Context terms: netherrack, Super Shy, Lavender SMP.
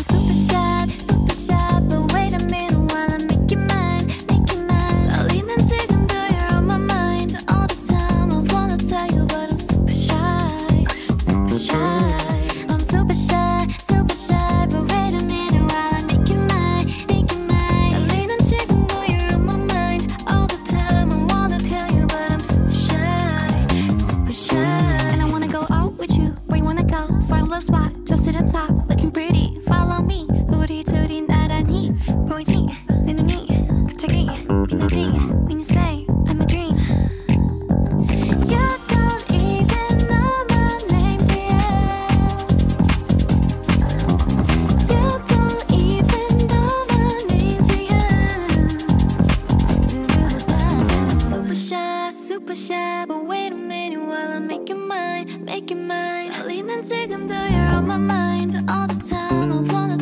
I'm super shy, but wait a minute while I make you mine, make you mine. I'll lean and take them, girl, you're on my mind all the time. I wanna tell you, but I'm super shy, super shy. I'm super shy, but wait a minute while I make you mine, make you mine. I'll lean and take them, girl, you're on my mind all the time. I wanna tell you, but I'm super shy, super shy. And I wanna go out with you, where you wanna go, find a little spot, just sit and talk. When you say I'm a dream, you don't even know my name, dear. You don't even know my name, dear. I'm super shy, but wait a minute while I make you mine, make you mine. I lean and take them, though you're on my mind all the time. I wanna